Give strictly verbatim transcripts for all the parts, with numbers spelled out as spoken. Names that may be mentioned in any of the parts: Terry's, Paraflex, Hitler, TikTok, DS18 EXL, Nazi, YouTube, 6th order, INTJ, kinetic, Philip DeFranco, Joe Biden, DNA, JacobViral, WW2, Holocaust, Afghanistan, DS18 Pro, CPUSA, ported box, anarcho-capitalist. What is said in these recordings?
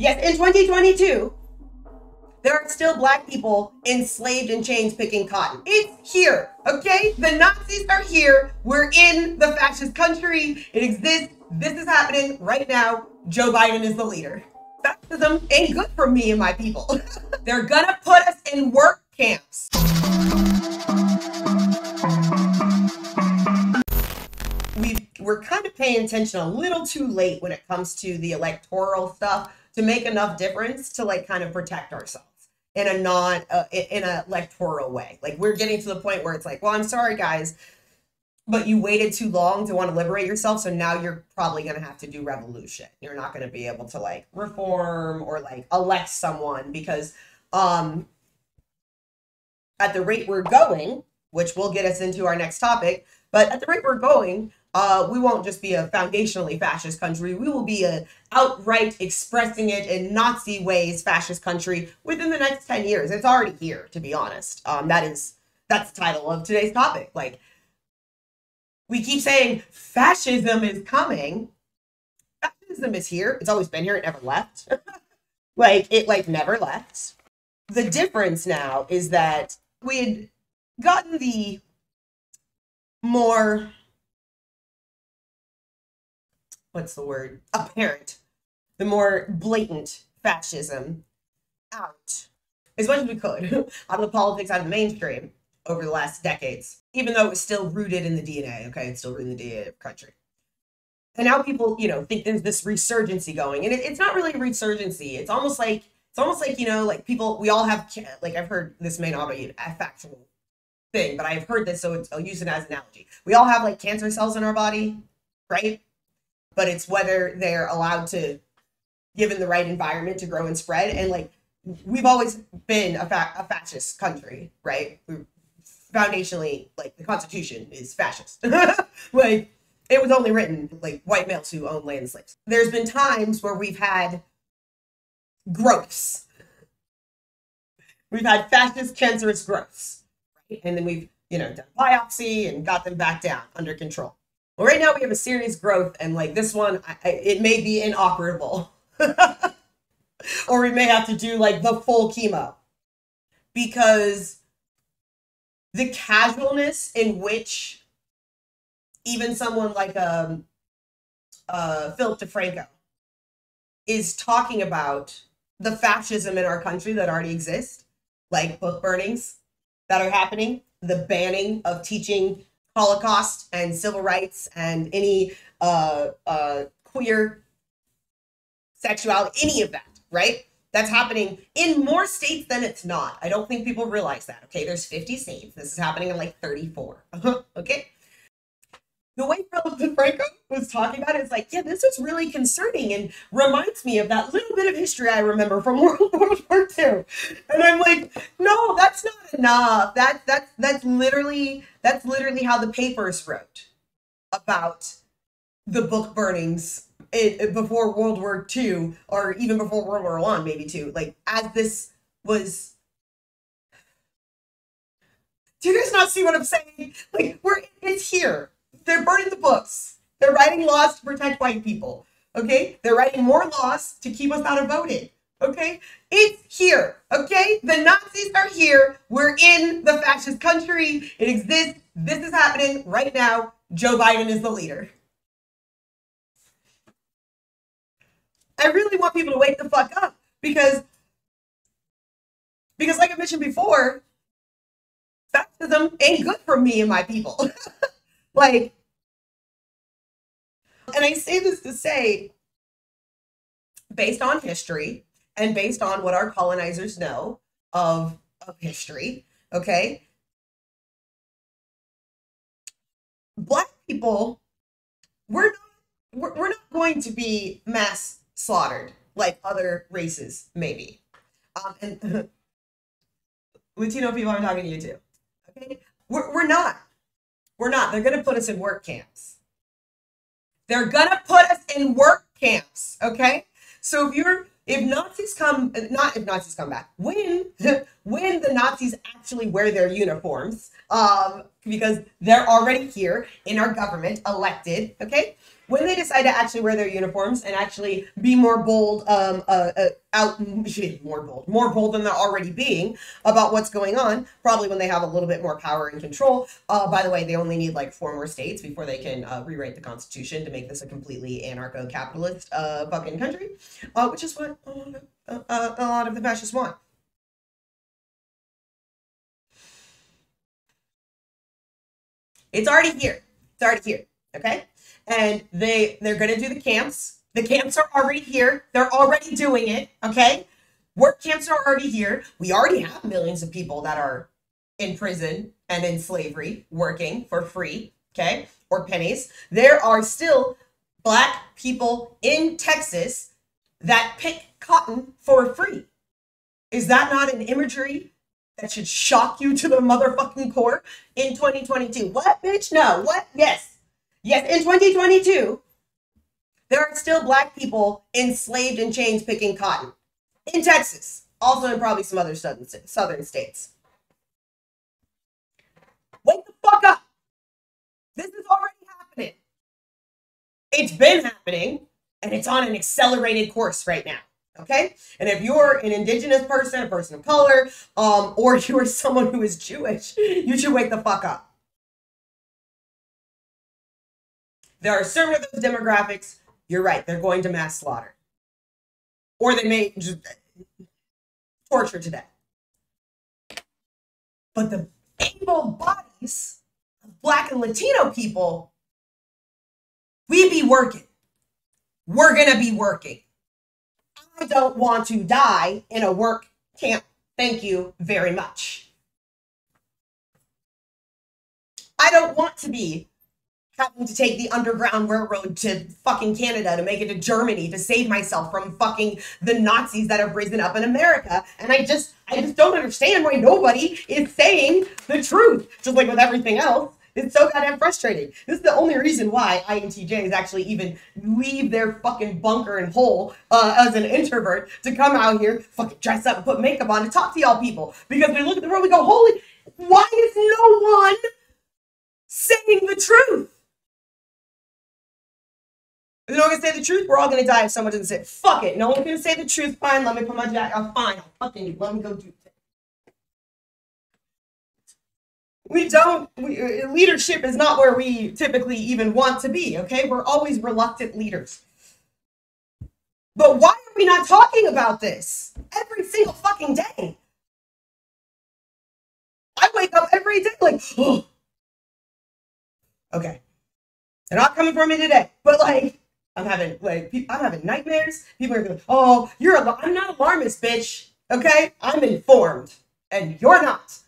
Yes, in twenty twenty-two, there are still black people enslaved in chains picking cotton. It's here, okay? The Nazis are here. We're in the fascist country. It exists. This is happening right now. Joe Biden is the leader. Fascism ain't good for me and my people. They're gonna put us in work camps. We've, we're kind of paying attention a little too late when it comes to the electoral stuff to make enough difference to like kind of protect ourselves in a non uh, in a electoral way. Like we're getting to the point where it's like, well, I'm sorry guys, but you waited too long to want to liberate yourself. So now you're probably going to have to do revolution. You're not going to be able to like reform or like elect someone because um, at the rate we're going, which will get us into our next topic, but at the rate we're going, Uh, we won't just be a foundationally fascist country. We will be an outright expressing it in Nazi ways fascist country within the next ten years. It's already here, to be honest. Um, that is, that's the title of today's topic. Like, we keep saying fascism is coming. Fascism is here. It's always been here. It never left. like, it like never left. The difference now is that we had gotten the more... what's the word? Apparent. The more blatant fascism out as much as we could out of the politics, out of the mainstream over the last decades, even though it was still rooted in the D N A. Okay, it's still rooted in the D N A of the country. And now people, you know, think there's this resurgency going, and it, it's not really a resurgency. It's almost like it's almost like you know, like people. We all have like I've heard this may not be a factual thing, but I've heard this, so it's, I'll use it as an analogy. We all have like cancer cells in our body, right? But it's whether they're allowed to, given the right environment, to grow and spread. And like, we've always been a, fa a fascist country, right? We're foundationally, like the Constitution is fascist. Like, it was only written like white males who own land and slaves. There's been times where we've had growths. We've had fascist cancerous growths, right? And then we've, you know, done biopsy and got them back down under control. Well, right now we have a serious growth, and like this one, I, I, it may be inoperable, or we may have to do like the full chemo, because the casualness in which even someone like um, uh, Philip DeFranco is talking about the fascism in our country that already exists, like book burnings that are happening, the banning of teaching Holocaust and civil rights and any uh, uh, queer sexuality, any of that, right? That's happening in more states than it's not. I don't think people realize that. Okay, there's fifty states. This is happening in like thirty-four. Okay. The way Philip DeFranco was talking about it is like, yeah, this is really concerning and reminds me of that little bit of history I remember from World War Two. And I'm like, no, that's not enough. That, that, that's literally, that's literally how the papers wrote about the book burnings in, before World War Two, or even before World War One, maybe too. Like, as this was... do you guys not see what I'm saying? Like, we're, it's here. They're burning the books. They're writing laws to protect white people. Okay? They're writing more laws to keep us out of voting. Okay? It's here. Okay? The Nazis are here. We're in the fascist country. It exists. This is happening right now. Joe Biden is the leader. I really want people to wake the fuck up because, because like I mentioned before, fascism ain't good for me and my people. Like, and I say this to say, based on history and based on what our colonizers know of, of history, okay? Black people, we're not, we're, we're not going to be mass slaughtered like other races, maybe. Um, and Latino people, I'm talking to you too, okay? We're, we're not. We're not. They're going to put us in work camps. They're going to put us in work camps, okay? So if you're, if Nazis come, not if Nazis come back, when, when the Nazis actually wear their uniforms, um, because they're already here in our government, elected, okay? when they decide to actually wear their uniforms and actually be more bold, um, uh, uh, out more bold, more bold than they're already being about what's going on, probably when they have a little bit more power and control. Uh, by the way, they only need like four more states before they can uh, rewrite the Constitution to make this a completely anarcho-capitalist uh, fucking country, uh, which is what uh, uh, a lot of the fascists want. It's already here. It's already here. Okay. And they, they're going to do the camps. The camps are already here. They're already doing it. Okay. Work camps are already here. We already have millions of people that are in prison and in slavery working for free. Okay. Or pennies. There are still black people in Texas that pick cotton for free. Is that not an imagery that should shock you to the motherfucking core in twenty twenty-two? What, bitch? No. What? Yes. Yes, in twenty twenty-two, there are still black people enslaved in chains picking cotton in Texas, also in probably some other southern, southern states. Wake the fuck up. This is already happening. It's been happening, and it's on an accelerated course right now. Okay. And if you're an indigenous person, a person of color, um, or you're someone who is Jewish, you should wake the fuck up. There are certain of those demographics, you're right, they're going to mass slaughter. Or they may just torture to death. But the able bodies of black and Latino people, we be working. We're going to be working. I don't want to die in a work camp. Thank you very much. I don't want to be having to take the Underground Railroad to fucking Canada to make it to Germany to save myself from fucking the Nazis that have risen up in America. And I just, I just don't understand why nobody is saying the truth. Just like with everything else, it's so goddamn frustrating. This is the only reason why I N T Js actually even leave their fucking bunker and hole uh, as an introvert to come out here, fucking dress up, and put makeup on, and talk to y'all people. Because we look at the world, we go, holy, why is no one saying the truth? If no one can say the truth, we're all going to die if someone doesn't say, fuck it, no one can say the truth, fine, let me put my jacket on, fine, I'll fucking, let me go do it. We don't, we, leadership is not where we typically even want to be, okay? We're always reluctant leaders. But why are we not talking about this every single fucking day? I wake up every day like, oh. Okay. They're not coming for me today, but like, I'm having like I'm having nightmares. People are going, "Oh, you're a I'm not alarmist, bitch. Okay, I'm informed, and you're not."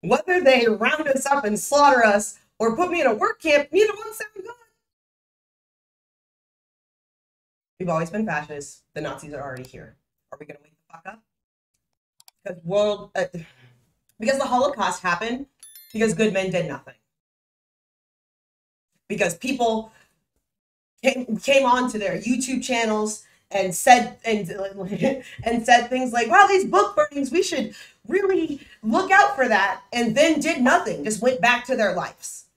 Whether they round us up and slaughter us or put me in a work camp, neither one sounds good. We've always been fascists. The Nazis are already here. Are we going to wake the fuck up? Because world, uh, because the Holocaust happened because good men did nothing. Because people came, came onto their YouTube channels and said and and said things like, "Wow, these book burnings, we should really look out for that," and then did nothing, just went back to their lives.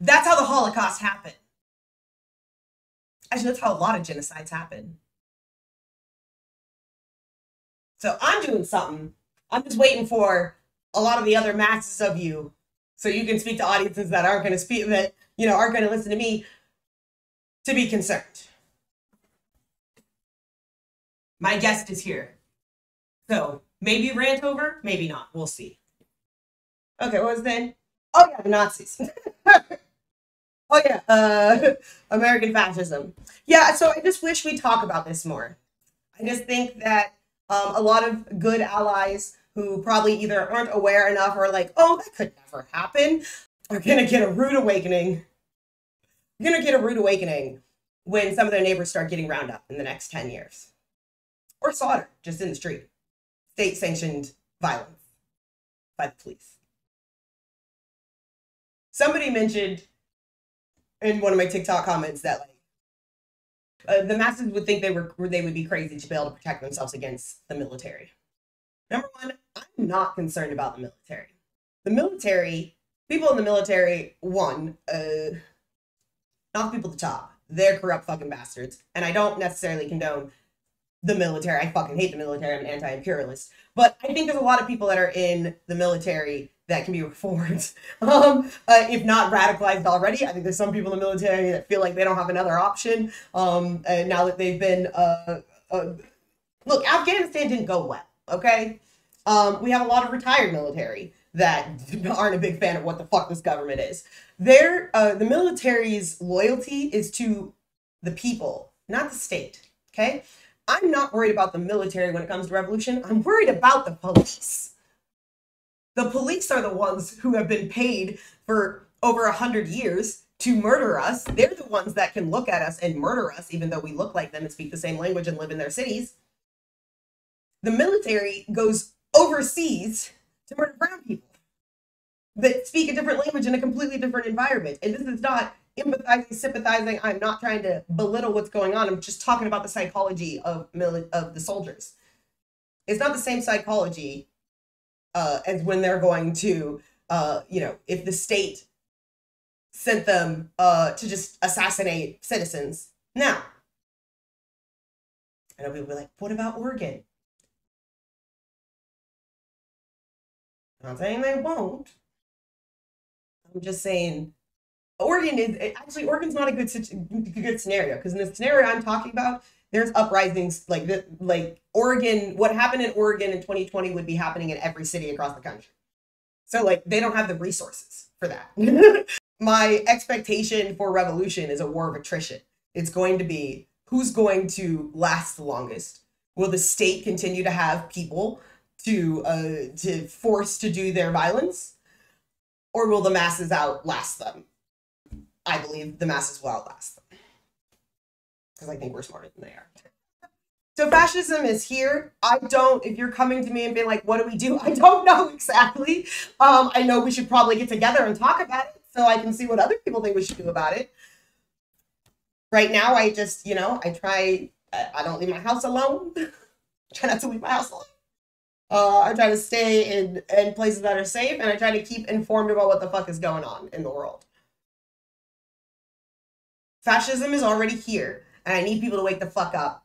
That's how the Holocaust happened. Actually, that's how a lot of genocides happen. So I'm doing something. I'm just waiting for a lot of the other masses of you. So you can speak to audiences that aren't going to speak, that, you know, aren't going to listen to me, to be concerned. My guest is here. So maybe rant over, maybe not. We'll see. Okay, what was then? Oh, yeah, the Nazis. Oh, yeah, uh, American fascism. Yeah, so I just wish we talk about this more. I just think that um, a lot of good allies who probably either aren't aware enough or like, oh, that could never happen, are going to get a rude awakening. You're going to get a rude awakening when some of their neighbors start getting round up in the next ten years. Or slaughter, just in the street. State-sanctioned violence by the police. Somebody mentioned in one of my TikTok comments that like, uh, the masses would think they were they would be crazy to be able to protect themselves against the military. Number one, I'm not concerned about the military. The military people in the military, one, uh, not the people at the top. They're corrupt fucking bastards. And I don't necessarily condone the military. I fucking hate the military. I'm an anti-imperialist. But I think there's a lot of people that are in the military that can be reformed, um, uh, if not radicalized already. I think there's some people in the military that feel like they don't have another option, um, and now that they've been... Uh, uh, look, Afghanistan didn't go well, okay? Um, we have a lot of retired military that aren't a big fan of what the fuck this government is. Their, uh, the military's loyalty is to the people, not the state, okay? I'm not worried about the military when it comes to revolution. I'm worried about the police. The police are the ones who have been paid for over a hundred years to murder us. They're the ones that can look at us and murder us, even though we look like them and speak the same language and live in their cities. The military goes overseas to murder brown people that speak a different language in a completely different environment. And this is not empathizing, sympathizing. I'm not trying to belittle what's going on. I'm just talking about the psychology of mili- of the soldiers. It's not the same psychology Uh, as when they're going to, uh, you know, if the state sent them uh, to just assassinate citizens. Now, I know people will be like, what about Oregon? I'm not saying they won't. I'm just saying Oregon is, actually, Oregon's not a good, good scenario, because in the scenario I'm talking about, there's uprisings like the, like Oregon. What happened in Oregon in twenty twenty would be happening in every city across the country. So like they don't have the resources for that. My expectation for revolution is a war of attrition. It's going to be who's going to last the longest. Will the state continue to have people to uh, to force to do their violence, or will the masses outlast them? I believe the masses will outlast them, because I think we're smarter than they are. So fascism is here. I don't, if you're coming to me and being like, what do we do? I don't know exactly. Um, I know we should probably get together and talk about it so I can see what other people think we should do about it. Right now, I just, you know, I try, I don't leave my house alone. Try not to leave my house alone. Uh, I try to stay in, in places that are safe, and I try to keep informed about what the fuck is going on in the world. Fascism is already here. And I need people to wake the fuck up,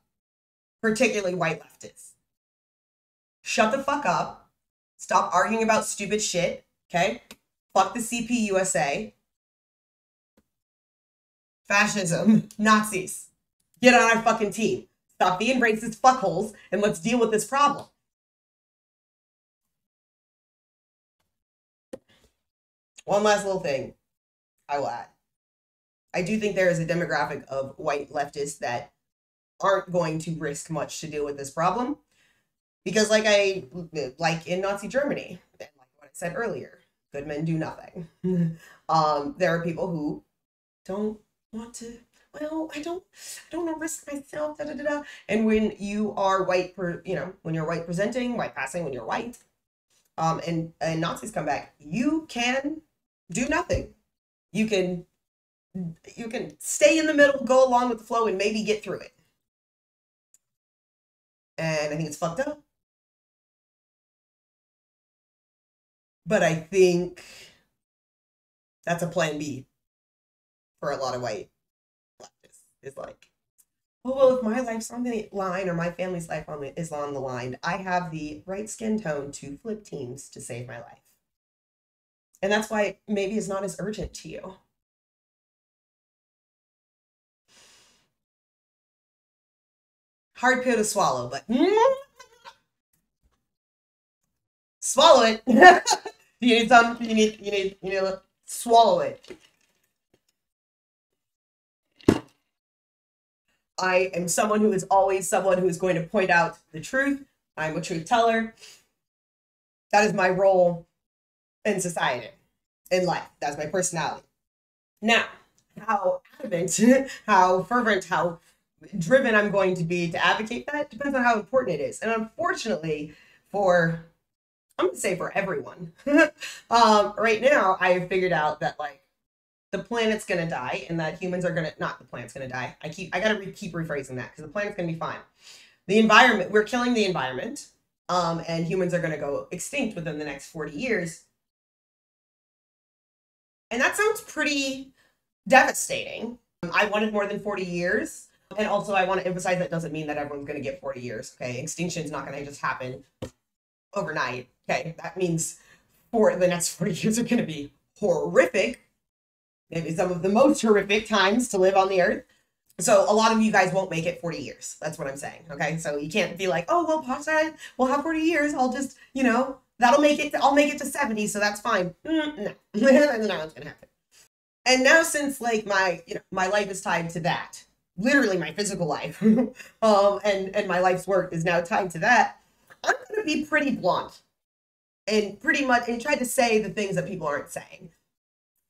particularly white leftists. Shut the fuck up. Stop arguing about stupid shit, okay? Fuck the C P U S A. Fascism. Nazis. Get on our fucking team. Stop being racist fuckholes, and let's deal with this problem. One last little thing I will add. I do think there is a demographic of white leftists that aren't going to risk much to deal with this problem, because like I, like in Nazi Germany, and like what I said earlier, good men do nothing. um, there are people who don't want to, well, I don't, I don't want to risk myself, da, da, da, da. And when you are white, per, you know, when you're white presenting, white passing, when you're white, um, and, and Nazis come back, you can do nothing. You can You can stay in the middle, go along with the flow, and maybe get through it. And I think it's fucked up. But I think that's a plan B for a lot of white leftists. It's like, oh, well, if my life's on the line or my family's life on the, is on the line, I have the right skin tone to flip teams to save my life. And that's why maybe it's not as urgent to you. Hard pill to swallow, but mm, swallow it. You need some. You need. You need. You need. To swallow it. I am someone who is always someone who is going to point out the truth. I'm a truth teller. That is my role in society, in life. That's my personality. Now, how adamant, how fervent, how driven I'm going to be to advocate that depends on how important it is. And unfortunately for, I'm gonna say for everyone, um, right now I have figured out that like the planet's gonna die and that humans are gonna, not the planet's gonna die. I keep, I gotta re keep rephrasing that because the planet's gonna be fine. The environment, we're killing the environment, um, and humans are gonna go extinct within the next forty years. And that sounds pretty devastating. I wanted more than forty years. And also I want to emphasize that doesn't mean that everyone's going to get forty years. Okay. Extinction is not going to just happen overnight. Okay. That means for the next forty years are going to be horrific. Maybe some of the most horrific times to live on the earth. So a lot of you guys won't make it forty years. That's what I'm saying. Okay. So you can't be like, oh, well, Pasha, we'll have forty years. I'll just, you know, that'll make it, to, I'll make it to seventy. So that's fine. Mm, no, that's not what's going to happen. And now since like my, you know, my life is tied to that, literally my physical life, um, and, and my life's work is now tied to that, I'm going to be pretty blunt and pretty much, and try to say the things that people aren't saying,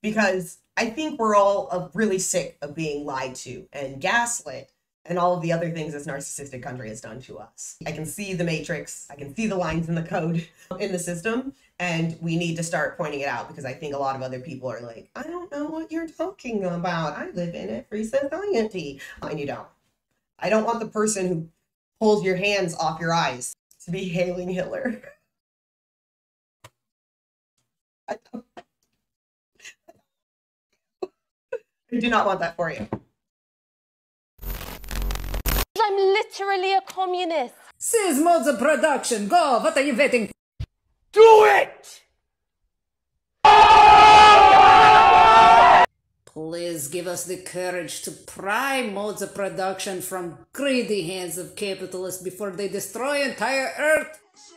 because I think we're all really sick of being lied to and gaslit and all of the other things this narcissistic country has done to us. I can see the matrix. I can see the lines in the code in the system. And we need to start pointing it out, because I think a lot of other people are like, I don't know what you're talking about. I live in a free society. And you don't. I don't want the person who pulls your hands off your eyes to be hailing Hitler. I, don't. I do not want that for you. I'm literally a communist. Sis modes of production, go, what are you waiting for? Do it! Please give us the courage to pry modes of production from greedy hands of capitalists before they destroy entire Earth.